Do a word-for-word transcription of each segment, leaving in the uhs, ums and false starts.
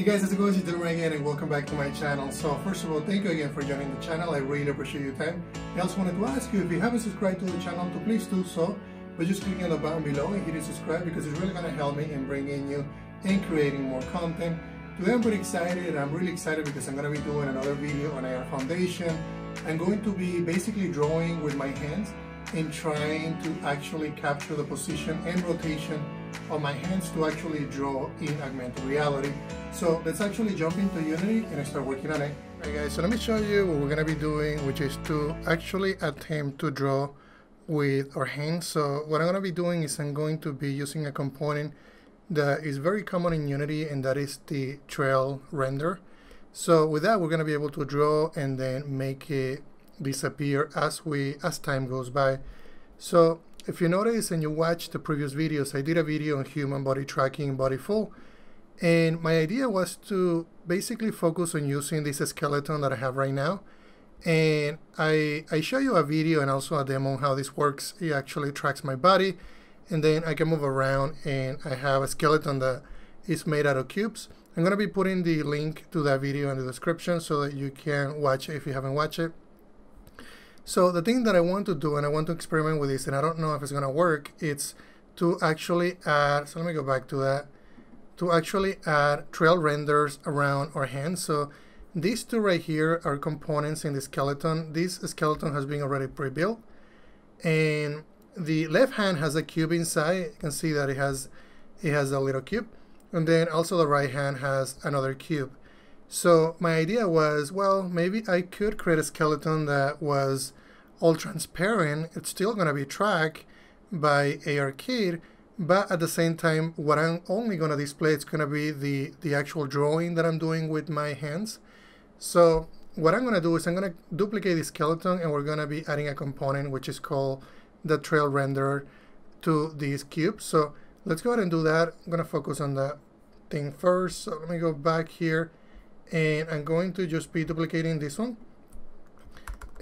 Hey guys, how's it going? It's Dilmer again and welcome back to my channel. So first of all, thank you again for joining the channel. I really appreciate your time. I also wanted to ask you, if you haven't subscribed to the channel, to please do so by just clicking on the button below and hitting subscribe, because it's really going to help me in bringing you and creating more content. Today I'm pretty excited. I'm really excited because I'm going to be doing another video on A R Foundation. I'm going to be basically drawing with my hands and trying to actually capture the position and rotation of my hands to actually draw in augmented reality. So let's actually jump into Unity and start working on it. Alright guys, so let me show you what we're going to be doing, which is to actually attempt to draw with our hands. So what I'm going to be doing is I'm going to be using a component that is very common in Unity, and that is the trail render. So with that, we're going to be able to draw and then make it disappear as we as time goes by. So if you notice and you watch the previous videos, I did a video on human body tracking, body full, and my idea was to basically focus on using this skeleton that I have right now. And I, I show you a video and also a demo on how this works. It actually tracks my body, and then I can move around, and I have a skeleton that is made out of cubes. I'm going to be putting the link to that video in the description so that you can watch it if you haven't watched it. So the thing that I want to do, and I want to experiment with this, and I don't know if it's going to work, it's to actually add, so let me go back to that, to actually add trail renders around our hands. So these two right here are components in the skeleton. This skeleton has been already pre-built, and the left hand has a cube inside. You can see that it has, it has a little cube, and then also the right hand has another cube. So my idea was, well, maybe I could create a skeleton that was all transparent. It's still going to be tracked by ARKit, but at the same time, what I'm only going to display is going to be the, the actual drawing that I'm doing with my hands. So what I'm going to do is I'm going to duplicate the skeleton, and we're going to be adding a component which is called the trail renderer to this cube. So let's go ahead and do that. I'm going to focus on that thing first. So let me go back here, and I'm going to just be duplicating this one,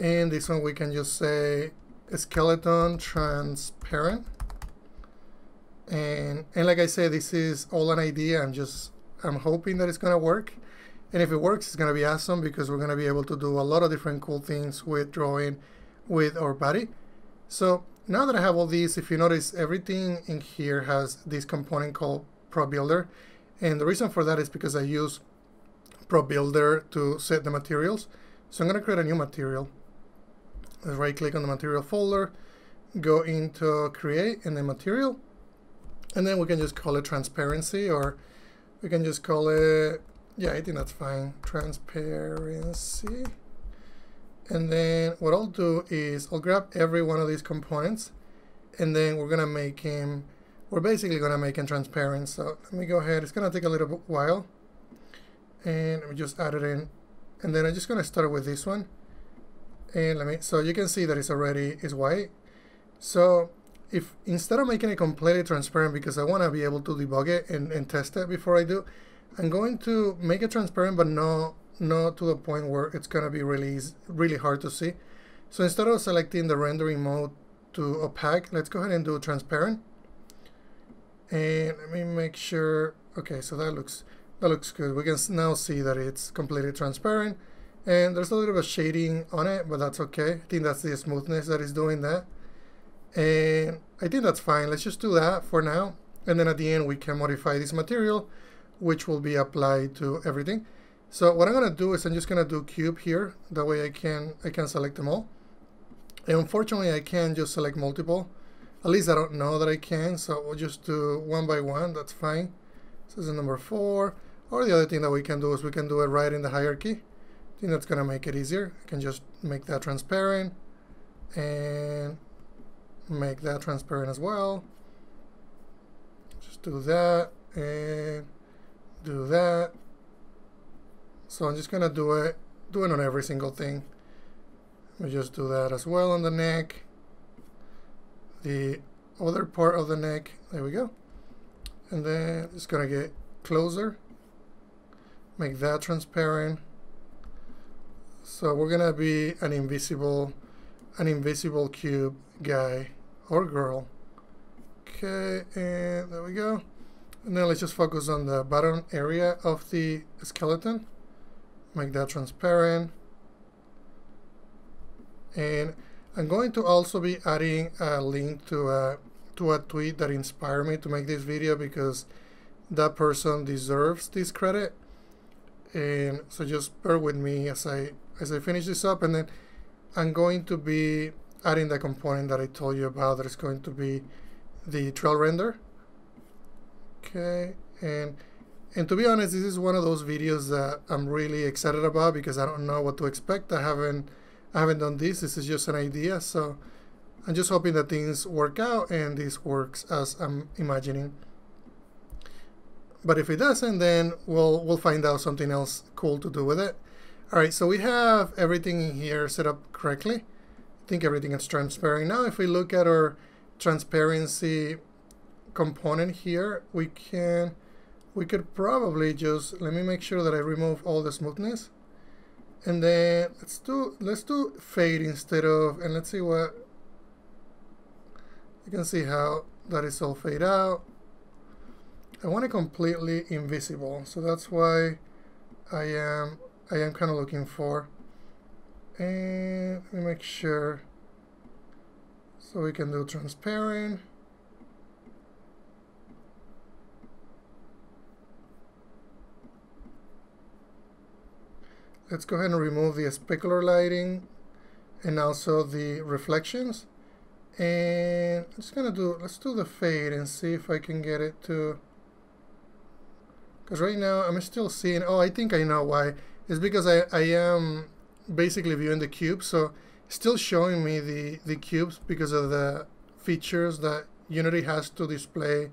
and this one we can just say skeleton transparent. And and like I said, this is all an idea. I'm just I'm hoping that it's gonna work, and if it works, it's gonna be awesome, because we're gonna be able to do a lot of different cool things with drawing with our body. So now that I have all these, if you notice, everything in here has this component called ProBuilder, and the reason for that is because I use ProBuilder to set the materials. So I'm going to create a new material. Let's right click on the material folder, go into create and then material, and then we can just call it transparency, or we can just call it, yeah, I think that's fine, transparency. And then what I'll do is I'll grab every one of these components, and then we're going to make him, we're basically going to make him transparent. So let me go ahead, it's going to take a little while, and let me just add it in, and then I'm just going to start with this one, and let me, so you can see that it's already is white. So if instead of making it completely transparent, because I want to be able to debug it and, and test it before I do, I'm going to make it transparent, but no not to the point where it's going to be really really hard to see. So instead of selecting the rendering mode to opaque, let's go ahead and do transparent, and let me make sure, okay, so that looks that looks good. We can now see that it's completely transparent, and there's a little bit of shading on it, but that's okay. I think that's the smoothness that is doing that, and I think that's fine. Let's just do that for now, and then at the end we can modify this material, which will be applied to everything. So what I'm going to do is I'm just going to do cube here, that way I can I can select them all. And unfortunately I can't just select multiple, at least I don't know that I can, so we'll just do one by one, that's fine. So this is number four, or the other thing that we can do is we can do it right in the hierarchy. I think that's going to make it easier. I can just make that transparent, and make that transparent as well. Just do that, and do that. So I'm just gonna do it, do it on every single thing. Let me just do that as well on the neck, the other part of the neck, there we go. And then it's gonna get closer, make that transparent. So we're gonna be an invisible, an invisible cube guy or girl. Okay, and there we go. Now let's just focus on the bottom area of the skeleton. Make that transparent. And I'm going to also be adding a link to a, to a tweet that inspired me to make this video, because that person deserves this credit. And so just bear with me as I as I finish this up, and then I'm going to be adding the component that I told you about that is going to be the trail render. Okay, and and to be honest, this is one of those videos that I'm really excited about because I don't know what to expect. I haven't I haven't done this. This is just an idea, so I'm just hoping that things work out and this works as I'm imagining. But if it doesn't, then we'll we'll find out something else cool to do with it. All right, so we have everything in here set up correctly. I think everything is transparent. Now if we look at our transparency component here, we can we could probably just, let me make sure that I remove all the smoothness. And then let's do let's do fade instead of, and let's see what, you can see how that is all fade out. I want it completely invisible, so that's why I am I am kind of looking for. And let me make sure, so we can do transparent. Let's go ahead and remove the specular lighting and also the reflections. And I'm just gonna do let's do the fade and see if I can get it to. Because right now I'm still seeing, oh, I think I know why. It's because I, I am basically viewing the cube, so it's still showing me the, the cubes because of the features that Unity has to display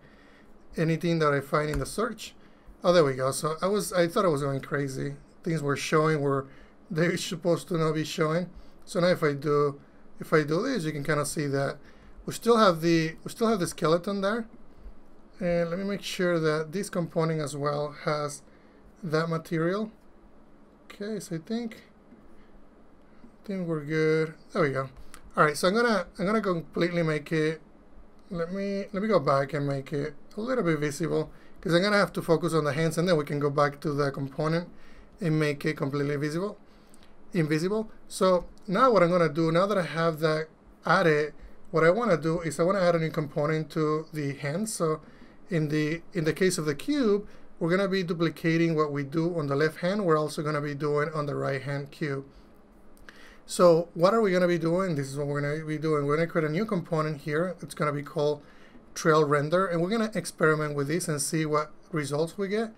anything that I find in the search. Oh, there we go. So I was I thought I was going crazy. Things were showing where they're supposed to not be showing. So now if I do if I do this, you can kind of see that we still have the we still have the skeleton there. And let me make sure that this component as well has that material. Okay, so I think I think we're good. There we go. All right, so I'm gonna I'm gonna completely make it. Let me let me go back and make it a little bit visible, because I'm gonna have to focus on the hands, and then we can go back to the component and make it completely visible, invisible. So now what I'm gonna do, now that I have that added, what I want to do is I want to add a new component to the hands. So in the in the case of the cube, we're going to be duplicating what we do on the left hand. We're also going to be doing on the right hand cube. So what are we going to be doing? This is what we're going to be doing. We're going to create a new component here. It's going to be called Trail Render, and we're going to experiment with this and see what results we get.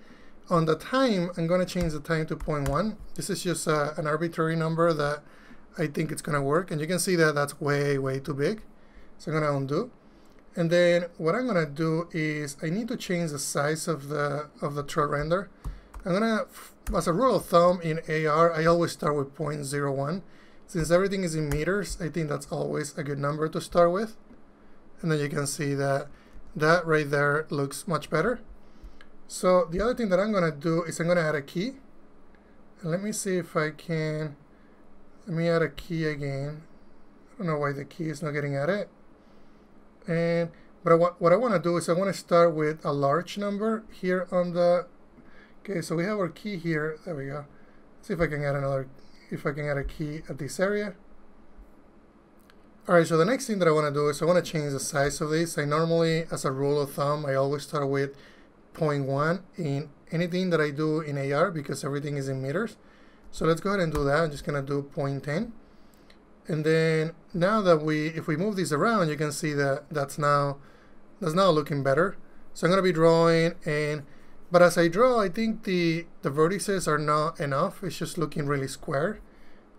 On the time, I'm going to change the time to zero point one. This is just uh, an arbitrary number that I think it's going to work, and you can see that that's way way too big. So I'm going to undo. And then what I'm going to do is I need to change the size of the of the trail render. I'm going to, as a rule of thumb in A R, I always start with zero point zero one. Since everything is in meters, I think that's always a good number to start with. And then you can see that that right there looks much better. So the other thing that I'm going to do is I'm going to add a key. And let me see if I can, let me add a key again. I don't know why the key is not getting at it. And but I want, what I want to do is I want to start with a large number here on the. Okay, so we have our key here. There we go. Let's see if I can add another. If I can add a key at this area. All right. So the next thing that I want to do is I want to change the size of this. I normally, as a rule of thumb, I always start with zero point one in anything that I do in A R because everything is in meters. So let's go ahead and do that. I'm just gonna do zero point one zero. And then now that we, if we move this around, you can see that that's now that's now looking better. So I'm gonna be drawing, and but as I draw, I think the the vertices are not enough. It's just looking really square.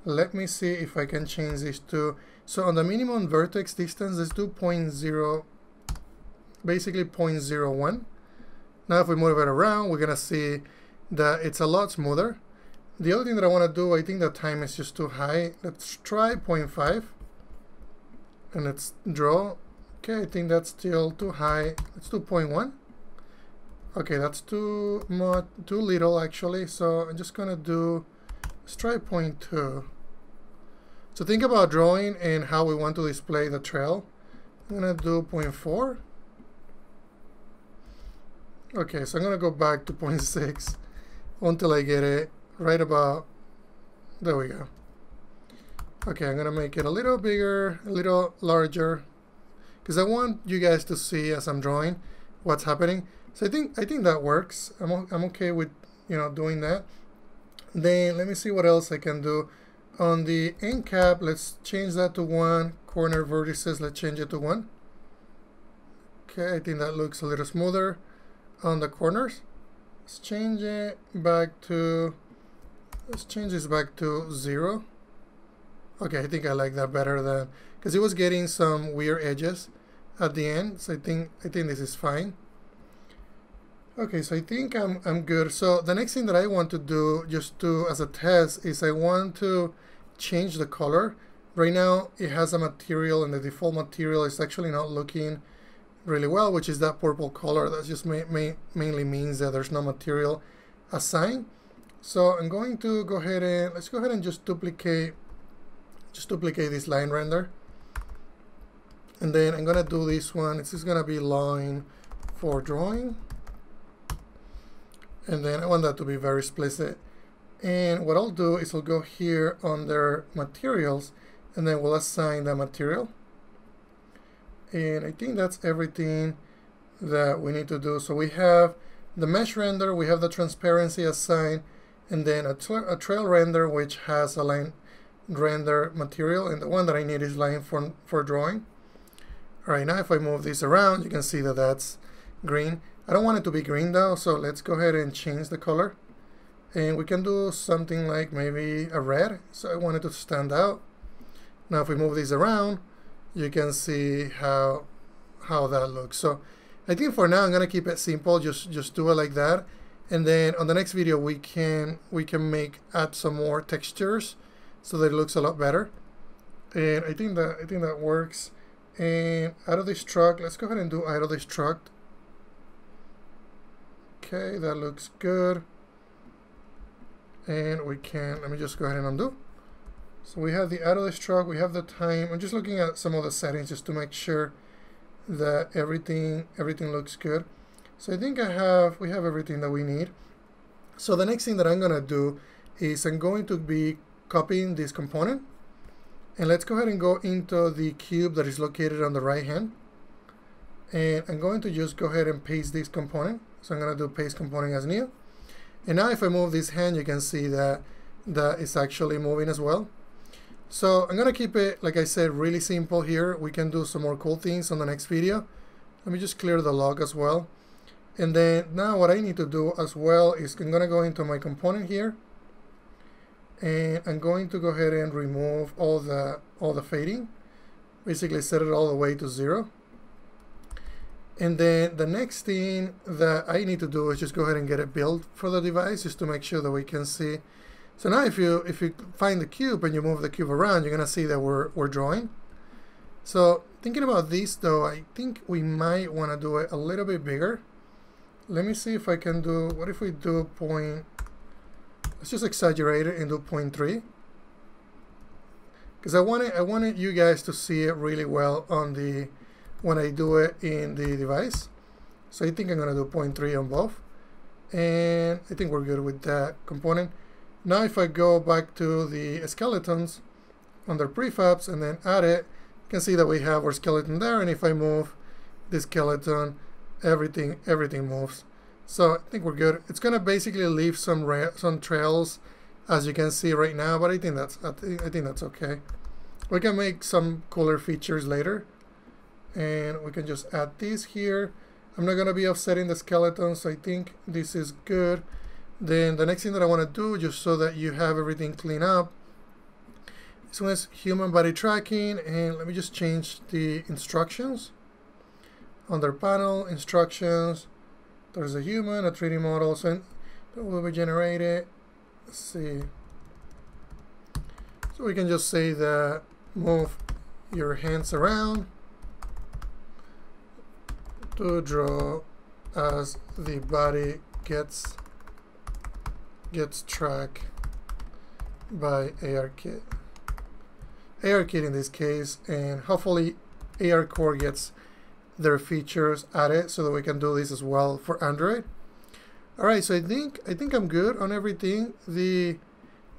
Let me see if I can change this to, so on the minimum vertex distance, let's do zero point zero, basically zero point zero one. Now if we move it around, we're gonna see that it's a lot smoother. The other thing that I want to do, I think the time is just too high. Let's try zero point five and let's draw. Okay, I think that's still too high. Let's do zero point one. Okay, that's too much, too little actually. So I'm just gonna do, let's try zero point two. So think about drawing and how we want to display the trail. I'm gonna do zero point four. Okay, so I'm going to go back to zero point six until I get it right about, there we go. Okay, I'm going to make it a little bigger, a little larger, because I want you guys to see as I'm drawing what's happening. So I think I think that works. I'm, I'm okay with, you know, doing that. Then let me see what else I can do. On the end cap, let's change that to one. Corner vertices, let's change it to one. Okay, I think that looks a little smoother on the corners. Let's change it back to, let's change this back to zero. Okay, I think I like that better than, because it was getting some weird edges at the end. So I think I think this is fine. Okay, so I think I'm I'm good. So the next thing that I want to do, just to as a test, is I want to change the color. Right now it has a material, and the default material is actually not looking really well, which is that purple color. That just may, may, mainly means that there's no material assigned. So I'm going to go ahead and let's go ahead and just duplicate. Just duplicate this line render, and then I'm gonna do this one. It's just gonna be line for drawing, and then I want that to be very explicit. And what I'll do is I'll go here under materials, and then we'll assign the material. And I think that's everything that we need to do. So we have the mesh render, we have the transparency assigned, and then a, tra a trail render which has a line render material, and the one that I need is line for, for drawing. All right, now if I move this around, you can see that that's green. I don't want it to be green though, so let's go ahead and change the color. And we can do something like maybe a red, so I want it to stand out. Now if we move this around, you can see how how that looks. So I think for now I'm gonna keep it simple, just just do it like that. And then on the next video we can we can make add some more textures, so that it looks a lot better. And I think that I think that works. And auto destruct, let's go ahead and do auto destruct. Okay, that looks good. And we can, let me just go ahead and undo. So we have the auto destruct, we have the time. I'm just looking at some of the settings just to make sure that everything everything looks good. So I think I have we have everything that we need. So the next thing that I'm gonna do is I'm going to be copying this component, and let's go ahead and go into the cube that is located on the right hand, and I'm going to just go ahead and paste this component. So I'm going to do paste component as new, and now if I move this hand, you can see that that is actually moving as well. So I'm going to keep it, like I said, really simple here. We can do some more cool things on the next video. Let me just clear the log as well. And then now what I need to do as well is I'm going to go into my component here, and I'm going to go ahead and remove all the all the fading, basically set it all the way to zero. And then the next thing that I need to do is just go ahead and get it built for the device, just to make sure that we can see. So now if you if you find the cube and you move the cube around, you're gonna see that we're, we're drawing. So thinking about this though, I think we might want to do it a little bit bigger. Let me see if I can do, what if we do point, let's just exaggerate it and do zero point three, because I wanted I wanted you guys to see it really well on the when I do it in the device. So I think I'm gonna do zero point three on both, and I think we're good with that component. Now if I go back to the skeletons under prefabs and then add it, you can see that we have our skeleton there, and if I move the skeleton, everything everything moves. So I think we're good. It's gonna basically leave some ra some trails, as you can see right now. But I think that's I, th I think that's okay. We can make some cooler features later, and we can just add these here. I'm not gonna be offsetting the skeleton, so I think this is good. Then the next thing that I want to do, just so that you have everything clean up, this one is human body tracking, and let me just change the instructions. Under panel instructions, there's a human, a three D model, so that will be generated. Let's see. So we can just say that move your hands around to draw as the body gets gets tracked by ARKit. ARKit in this case, and hopefully ARCore gets their features added so that we can do this as well for Android. All right, so I think I think I'm good on everything. The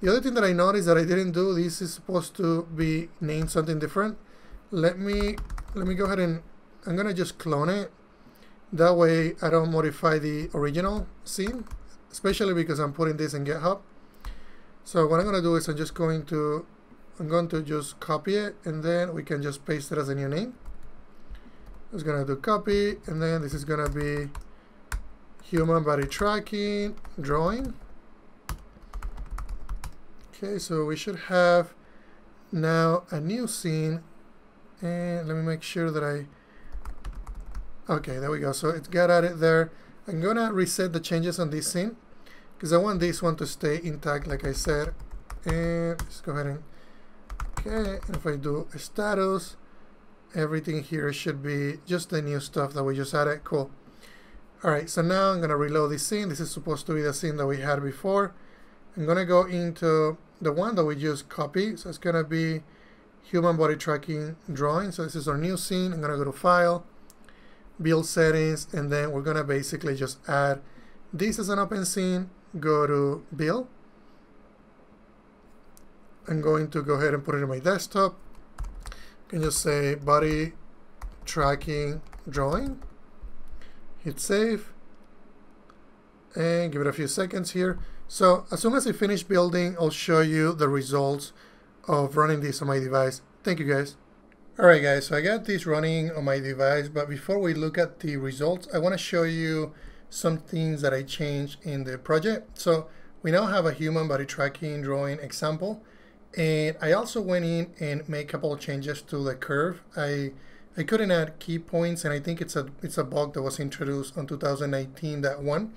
the other thing that I noticed that I didn't do, this is supposed to be named something different. Let me let me go ahead and I'm gonna just clone it. That way I don't modify the original scene, especially because I'm putting this in GitHub. So what I'm gonna do is I'm just going to I'm going to just copy it, and then we can just paste it as a new name. It's gonna do copy, and then this is gonna be human body tracking drawing. Okay, so we should have now a new scene, and let me make sure that I. Okay, there we go. So it's got at it there. I'm gonna reset the changes on this scene because I want this one to stay intact, like I said. And let's go ahead and okay. And if I do a status, everything here should be just the new stuff that we just added. Cool. All right, so now I'm gonna reload this scene. This is supposed to be the scene that we had before. I'm gonna go into the one that we just copied. So it's gonna be human body tracking drawing. So this is our new scene. I'm gonna go to file, build settings, and then we're gonna basically just add this as an open scene, go to build. I'm going to go ahead and put it in my desktop. I can just say body tracking drawing. Hit save and give it a few seconds here. So as soon as I finish building, I'll show you the results of running this on my device. Thank you guys. All right guys, so I got this running on my device, but before we look at the results, I want to show you some things that I changed in the project. So we now have a human body tracking drawing example, and I also went in and made a couple of changes to the curve. I I couldn't add key points, and I think it's a it's a bug that was introduced on two thousand nineteen point one,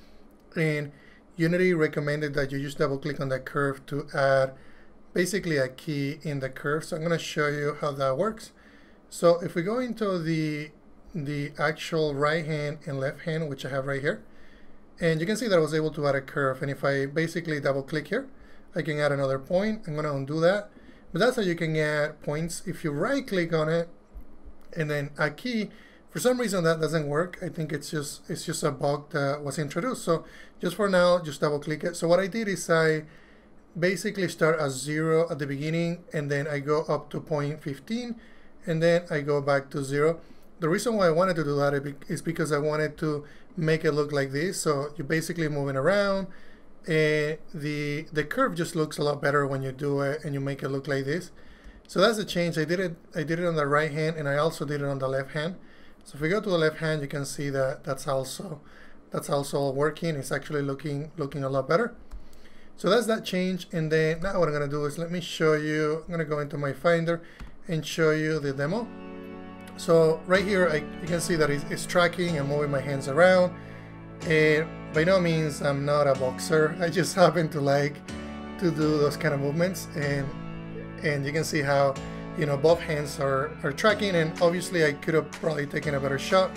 and Unity recommended that you just double click on the curve to add basically a key in the curve. So I'm going to show you how that works. So if we go into the the actual right hand and left hand, which I have right here, and you can see that I was able to add a curve. And if I basically double click here, I can add another point. I'm going to undo that, but that's how you can add points. If you right click on it and then a key, for some reason that doesn't work. I think it's just it's just a bug that was introduced. So just for now, just double click it. So what I did is I basically start at zero at the beginning, and then I go up to zero point one five, and then I go back to zero. The reason why I wanted to do that is because I wanted to make it look like this. So you're basically moving around, and the the curve just looks a lot better when you do it and you make it look like this. So that's the change. I did it I did it on the right hand, and I also did it on the left hand. So if we go to the left hand, you can see that that's also that's also working. It's actually looking looking a lot better. So that's that change. And then now what I'm gonna do is let me show you. I'm gonna go into my Finder and show you the demo. So right here I you can see that it's, it's tracking and moving my hands around, and by no means I'm not a boxer. I just happen to like to do those kind of movements, and and you can see how, you know, both hands are, are tracking, and obviously I could have probably taken a better shot,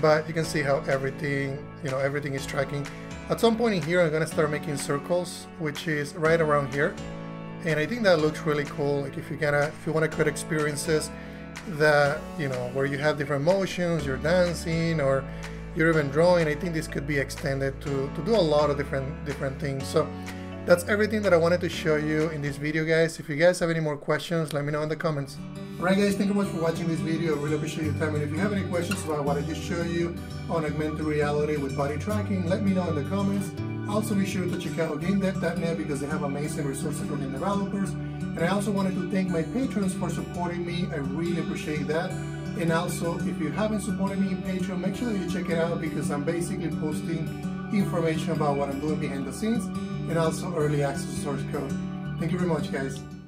but you can see how everything, you know, everything is tracking. At some point in here, I'm gonna start making circles, which is right around here. And I think that looks really cool. Like if you gotta, if you wanna create experiences that, you know, where you have different motions, you're dancing, or you're even drawing, I think this could be extended to, to do a lot of different, different things. So that's everything that I wanted to show you in this video, guys. If you guys have any more questions, let me know in the comments. All right, guys, thank you much for watching this video. I really appreciate your time. And if you have any questions about what I just showed you on augmented reality with body tracking, let me know in the comments. Also, be sure to check out gamedev dot net because they have amazing resources for game developers. And I also wanted to thank my patrons for supporting me. I really appreciate that. And also, if you haven't supported me in Patreon, make sure that you check it out because I'm basically posting information about what I'm doing behind the scenes, and also early access to source code. Thank you very much, guys.